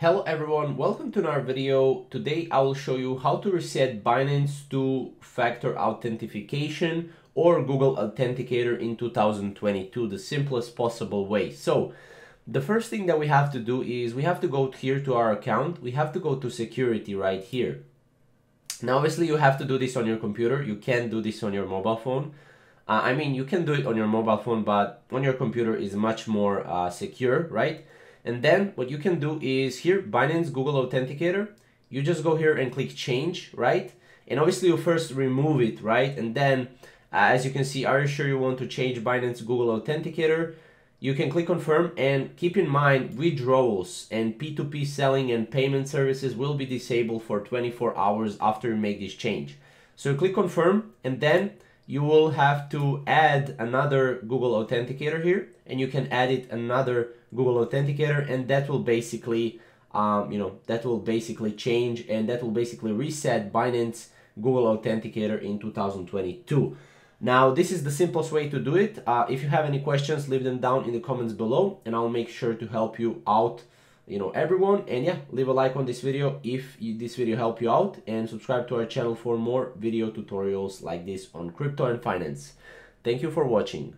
Hello everyone, welcome to another video. Today I will show you how to reset Binance two-factor authentication or Google Authenticator in 2022, the simplest possible way. So the first thing that we have to do is we have to go here to our account. We have to go to security right here. Now obviously you have to do this on your computer. You can't do this on your mobile phone. I mean, you can do it on your mobile phone, but on your computer is much more secure, right? And then what you can do is here, Binance Google Authenticator, you just go here and click change, right? And obviously you first remove it, right? And then as you can see, are you sure you want to change Binance Google Authenticator? You can click confirm, and keep in mind withdrawals and P2P selling and payment services will be disabled for 24 hours after you make this change. So you click confirm, and then you will have to add another Google Authenticator here, and you can add it another Google Authenticator, and that will basically change, and that will basically reset Binance Google Authenticator in 2022. Now this is the simplest way to do it. If you have any questions, leave them down in the comments below, and I'll make sure to help you out, everyone. And yeah, leave a like on this video if this video helped you out, and subscribe to our channel for more video tutorials like this on crypto and finance. Thank you for watching.